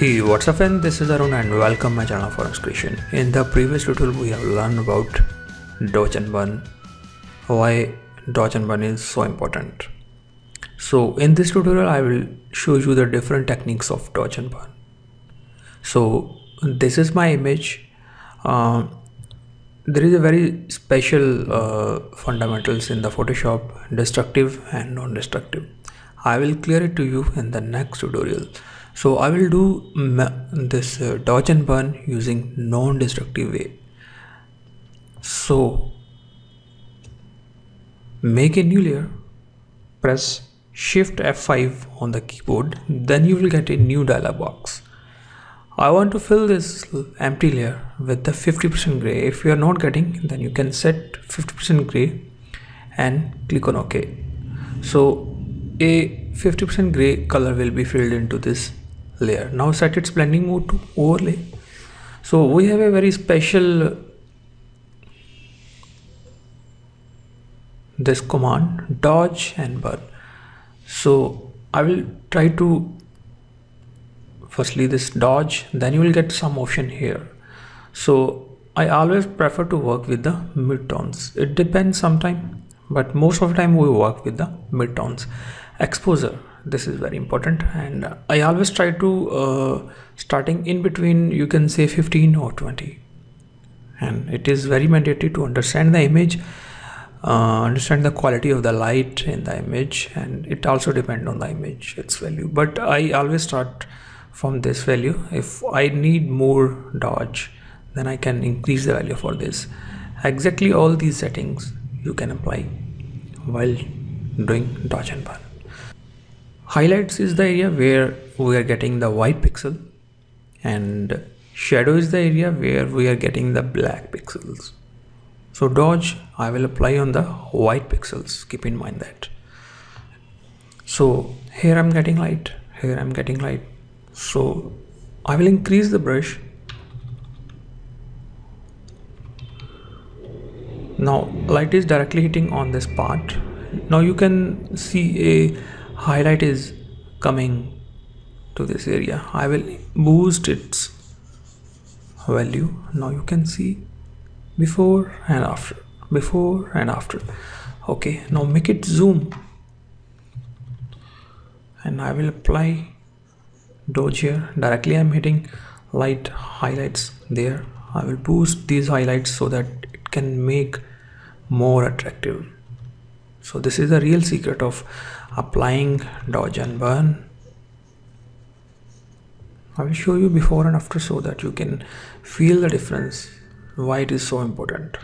Hey, what's up friend? This is Arun and welcome my channel for Arunz Creation. In the previous tutorial we have learned about dodge and burn, why dodge and burn is so important. So in this tutorial I will show you the different techniques of dodge and burn. So this is my image. There is a very special fundamentals in the Photoshop, destructive and non-destructive. I will clear it to you in the next tutorial. So I will do this dodge and burn using non-destructive way. So make a new layer, press Shift F5 on the keyboard, then you will get a new dialog box. I want to fill this empty layer with the 50% gray. If you are not getting, then you can set 50% gray and click on OK. So a 50% gray color will be filled into this layer. Now set its blending mode to overlay. So we have a very special this command, dodge and burn. So I will try to firstly this dodge, then you will get some option here. So I always prefer to work with the midtones. It depends sometimes, but most of the time we work with the midtones. Exposure, this is very important, and I always try to starting in between, you can say 15 or 20, and it is very mandatory to understand the image, understand the quality of the light in the image, and it also depends on the image, its value, but I always start from this value. If I need more dodge, then I can increase the value for this. Exactly all these settings you can apply while doing dodge and burn. Highlights is the area where we are getting the white pixel, and shadow is the area where we are getting the black pixels. So dodge I will apply on the white pixels, keep in mind that. So here I'm getting light, here I'm getting light. So I will increase the brush. Now light is directly hitting on this part. Now you can see a highlight is coming to this area. I will boost its value. Now you can see before and after, before and after. Okay, now make it zoom, and I will apply dodge here. Directly I'm hitting light highlights there. I will boost these highlights so that it can make more attractive. So this is the real secret of applying dodge and burn. I will show you before and after so that you can feel the difference, why it is so important.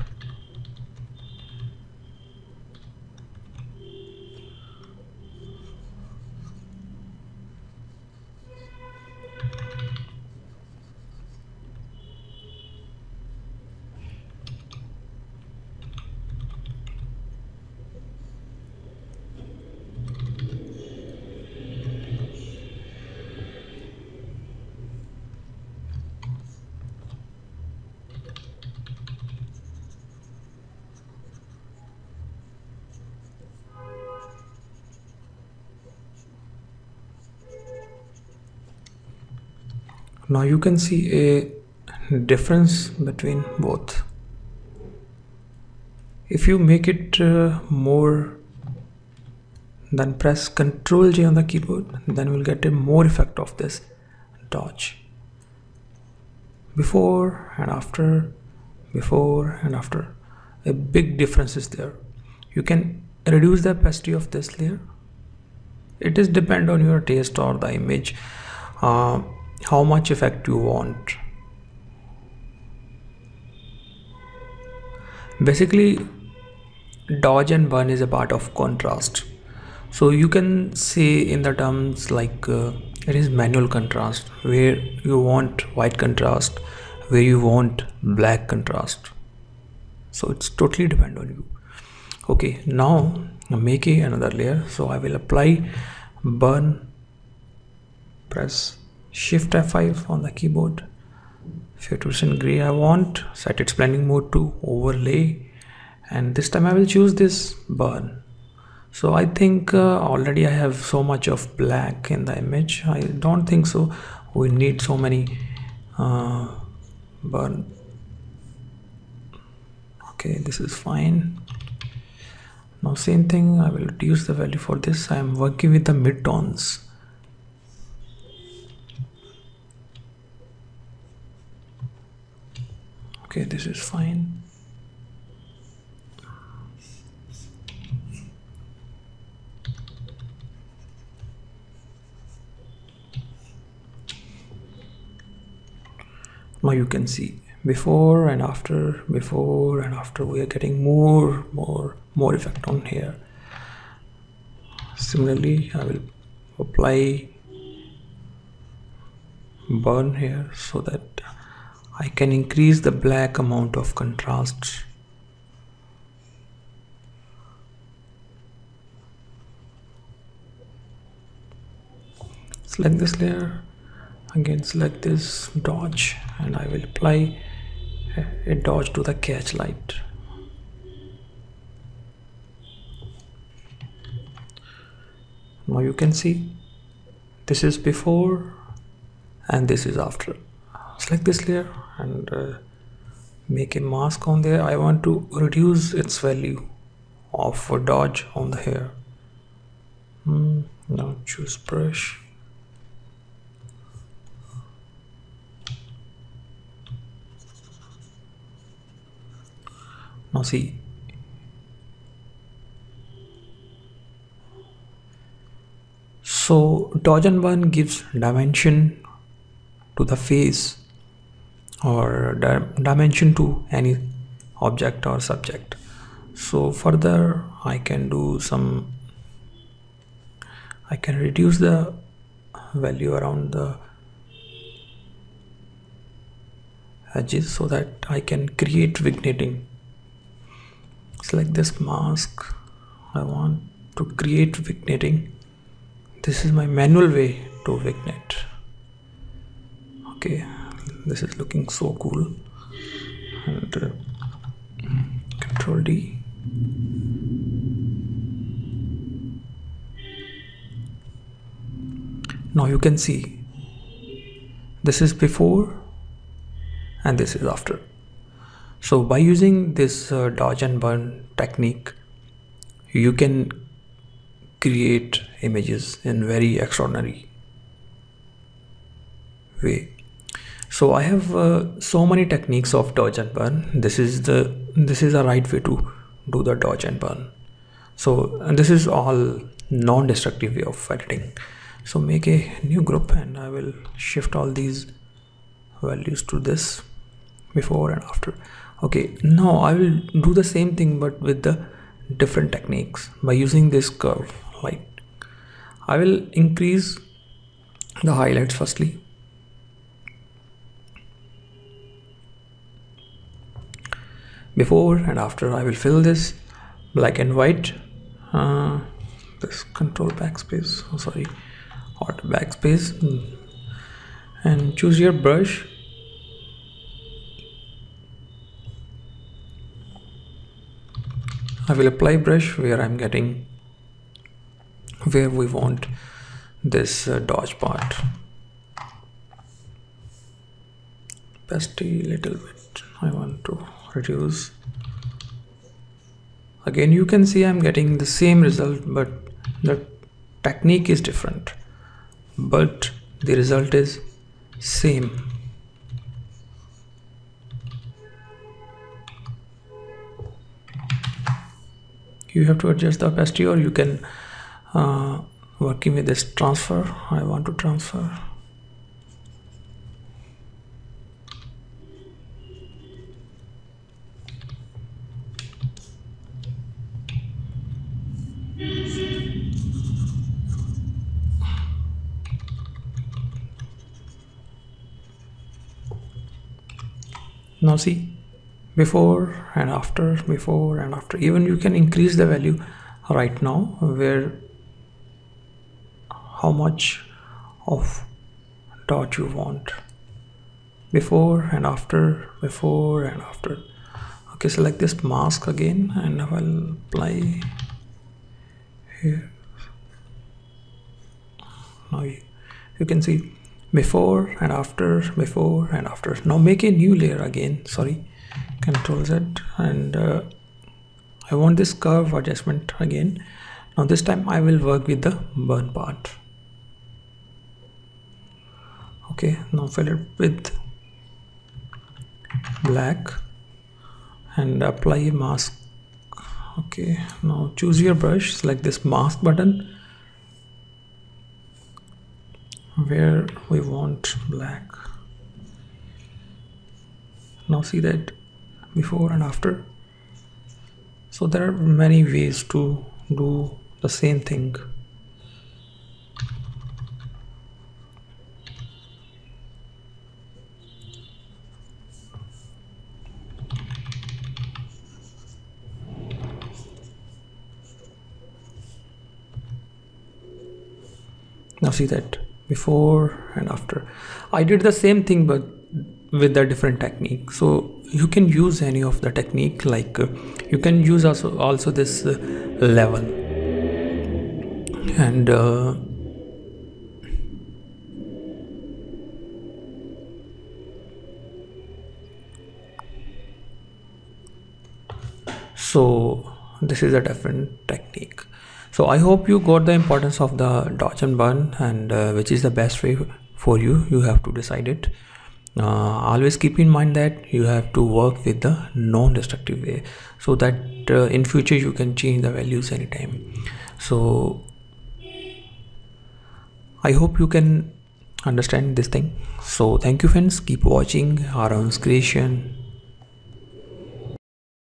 Now you can see a difference between both. If you make it more, then press Ctrl J on the keyboard, then we'll get a more effect of this dodge. Before and after, before and after. A big difference is there. You can reduce the opacity of this layer. It is depend on your taste or the image. How much effect you want. Basically dodge and burn is a part of contrast, so you can say in the terms like it is manual contrast, where you want white contrast, where you want black contrast, so it's totally depend on you. Okay, now make another layer. So I will apply burn, press Shift F5 on the keyboard, 50% gray I want, set its blending mode to overlay, and this time I will choose this burn. So I think already I have so much of black in the image, I don't think so we need so many burn. Okay, this is fine. Now same thing, I will reduce the value for this. I am working with the mid-tones. Okay, this is fine. Now you can see before and after, before and after, we are getting more effect on here. Similarly, I will apply burn here so that I can increase the black amount of contrast. Select this layer. Again, select this dodge and I will apply a dodge to the catch light. Now you can see this is before and this is after. Select this layer and make a mask on there. I want to reduce its value of a dodge on the hair. Now choose brush. Now see, so dodge and burn gives dimension to the face or dimension to any object or subject. So further I can do some, I can reduce the value around the edges so that I can create vignetting. Select this mask. I want to create vignetting. This is my manual way to vignette. Okay, this is looking so cool. And Control D. Now you can see this is before and this is after. So by using this dodge and burn technique, you can create images in very extraordinary way. So I have so many techniques of dodge and burn. This is the right way to do the dodge and burn. So and this is all non-destructive way of editing. So make a new group and I will shift all these values to this before and after. Okay, now I will do the same thing but with the different techniques by using this curve light. I will increase the highlights firstly. Before and after I will fill this black and white. This control backspace, oh sorry, alt backspace, and choose your brush. I will apply brush where I'm getting, where we want this dodge part. Opacity little bit, I want to reduce. Again, you can see I'm getting the same result, but the technique is different, but the result is same. You have to adjust the opacity, or you can working with this transfer. I want to transfer. Now see, before and after, before and after. Even you can increase the value right now, where how much of dodge you want. Before and after, before and after. Okay, select this mask again and I will apply here. Now you can see before and after, before and after. Now make a new layer again, sorry, Control Z, and I want this curve adjustment again. Now this time I will work with the burn part. Okay, now fill it with black and apply a mask. Okay, now choose your brush, select this mask button where we want black. Now see that before and after. So there are many ways to do the same thing. Now see that before and after. I did the same thing but with a different technique. So you can use any of the technique, like you can use also this level, and so this is a different technique. So I hope you got the importance of the dodge and burn, and which is the best way for you. You have to decide it. Always keep in mind that you have to work with the non-destructive way, so that in future you can change the values anytime. So I hope you can understand this thing. So thank you friends. Keep watching Arunz Creation.